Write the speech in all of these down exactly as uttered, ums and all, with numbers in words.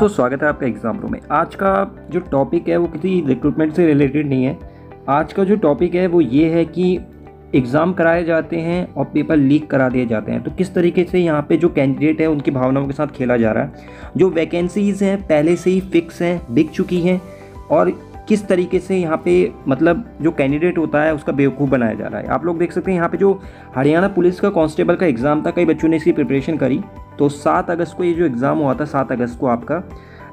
तो स्वागत है आपका एग्ज़ाम रूम में। आज का जो टॉपिक है वो किसी रिक्रूटमेंट से रिलेटेड नहीं है। आज का जो टॉपिक है वो ये है कि एग्ज़ाम कराए जाते हैं और पेपर लीक करा दिए जाते हैं, तो किस तरीके से यहाँ पे जो कैंडिडेट है उनकी भावनाओं के साथ खेला जा रहा है। जो वैकेंसीज़ हैं पहले से ही फिक्स हैं, बिक चुकी हैं, और किस तरीके से यहाँ पे मतलब जो कैंडिडेट होता है उसका बेवकूफ़ बनाया जा रहा है। आप लोग देख सकते हैं यहाँ पे जो हरियाणा पुलिस का कांस्टेबल का एग्ज़ाम था, कई बच्चों ने इसकी प्रिपरेशन करी। तो सात अगस्त को ये जो एग्ज़ाम हुआ था, सात अगस्त को आपका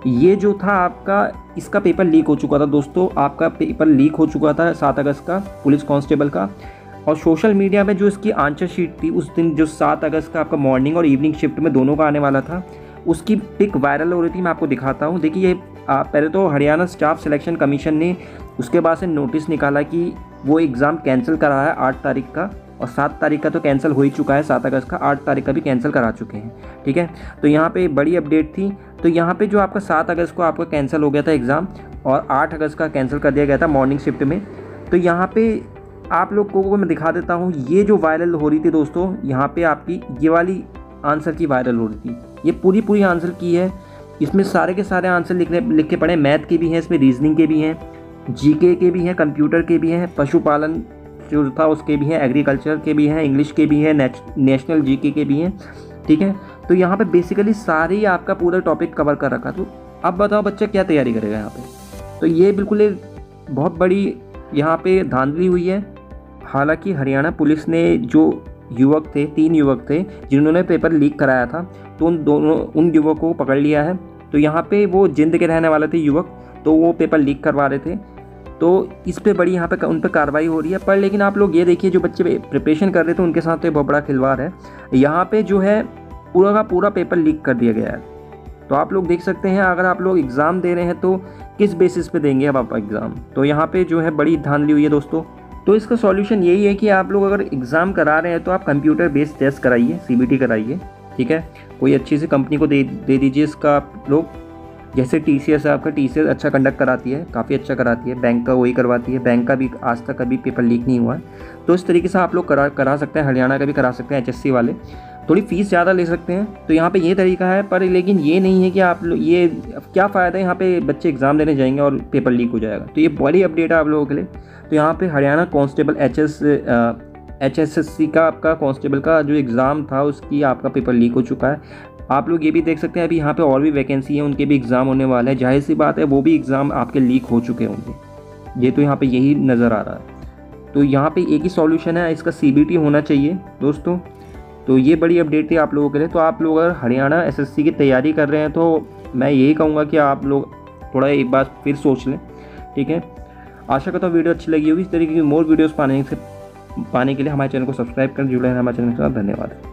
ये जो था आपका इसका पेपर लीक हो चुका था। दोस्तों आपका पेपर लीक हो चुका था सात अगस्त का पुलिस कांस्टेबल का, और सोशल मीडिया में जो इसकी आंसर शीट थी उस दिन जो सात अगस्त का आपका मॉर्निंग और इवनिंग शिफ्ट में दोनों का आने वाला था, उसकी पिक वायरल हो रही थी। मैं आपको दिखाता हूँ, देखिए ये पहले तो हरियाणा स्टाफ सिलेक्शन कमीशन ने उसके बाद से नोटिस निकाला कि वो एग्ज़ाम कैंसिल करा है आठ तारीख का, और सात तारीख का तो कैंसिल हो ही चुका है, सात अगस्त का आठ तारीख का भी कैंसिल करा चुके हैं। ठीक है, तो यहाँ पे बड़ी अपडेट थी। तो यहाँ पे जो आपका सात अगस्त को आपका कैंसिल हो गया था एग्ज़ाम, और आठ अगस्त का कैंसिल कर दिया गया था मॉर्निंग शिफ्ट में। तो यहाँ पर आप लोग को मैं दिखा देता हूँ, ये जो वायरल हो रही थी दोस्तों, यहाँ पर आपकी ये वाली आंसर की वायरल हो रही थी। ये पूरी पूरी आंसर की है, इसमें सारे के सारे आंसर लिखने लिखे पड़े। मैथ के भी हैं, इसमें रीजनिंग के भी हैं, जीके के भी हैं, कंप्यूटर के भी हैं, पशुपालन जो था उसके भी हैं, एग्रीकल्चर के भी हैं, इंग्लिश के भी हैं, नेच, नेशनल जीके के भी हैं। ठीक है, तो यहाँ पे बेसिकली सारे ही आपका पूरा टॉपिक कवर कर रखा। तो अब बताओ बच्चा क्या तैयारी करेगा यहाँ पर। तो ये बिल्कुल एक बहुत बड़ी यहाँ पर धांधली हुई है। हालाँकि हरियाणा पुलिस ने जो युवक थे, तीन युवक थे जिन्होंने पेपर लीक कराया था, तो उन दोनों उन युवकों को पकड़ लिया है। तो यहाँ पे वो जिंद के रहने वाले थे युवक, तो वो पेपर लीक करवा रहे थे, तो इस पे बड़ी यहाँ पे उन पे कार्रवाई हो रही है। पर लेकिन आप लोग ये देखिए, जो बच्चे प्रिपरेशन कर रहे थे उनके साथ तो बहुत बड़ा खिलवाड़ है। यहाँ पे जो है पूरा का पूरा पेपर लीक कर दिया गया है। तो आप लोग देख सकते हैं, अगर आप लोग एग्ज़ाम दे रहे हैं तो किस बेसिस पे देंगे अब आप एग्ज़ाम। तो यहाँ पर जो है बड़ी धांधली हुई है दोस्तों। तो इसका सॉल्यूशन यही है कि आप लोग अगर एग्ज़ाम करा रहे हैं तो आप कंप्यूटर बेस्ड टेस्ट कराइए, सीबीटी कराइए। ठीक है, कोई अच्छी सी कंपनी को दे दे दीजिए इसका आप लोग। जैसे टीसीएस है आपका, टीसीएस अच्छा कंडक्ट कराती है, काफ़ी अच्छा कराती है। बैंक का वही करवाती है, बैंक का भी आज तक कभी पेपर लीक नहीं हुआ है। तो इस तरीके से आप लोग करा करा सकते हैं, हरियाणा का भी करा सकते हैं। एचएससी वाले थोड़ी फ़ीस ज़्यादा ले सकते हैं, तो यहाँ पे ये तरीका है। पर लेकिन ये नहीं है कि आप लोग ये क्या फ़ायदा है, यहाँ पे बच्चे एग्ज़ाम देने जाएंगे और पेपर लीक हो जाएगा। तो ये बड़ी अपडेट है आप लोगों के लिए। तो यहाँ पे हरियाणा कांस्टेबल एचएस एचएसएससी का आपका कांस्टेबल का जो एग्ज़ाम था उसकी आपका पेपर लीक हो चुका है। आप लोग ये भी देख सकते हैं, अभी यहाँ पर और भी वैकेंसी है, उनके भी एग्ज़ाम होने वाले हैं। जाहिर सी बात है वो भी एग्ज़ाम आपके लीक हो चुके होंगे, ये तो यहाँ पर यही नज़र आ रहा है। तो यहाँ पर एक ही सॉल्यूशन है इसका, सीबीटी होना चाहिए दोस्तों। तो ये बड़ी अपडेट थी आप लोगों के लिए। तो आप लोग अगर हरियाणा एसएससी की तैयारी कर रहे हैं तो मैं यही कहूँगा कि आप लोग थोड़ा एक बार फिर सोच लें। ठीक है, आशा करता हूँ वीडियो अच्छी लगी होगी। इस तरीके की मोर वीडियोस पाने से पाने के लिए हमारे चैनल को सब्सक्राइब करें, जुड़े रहें हमारे चैनल के साथ। धन्यवाद।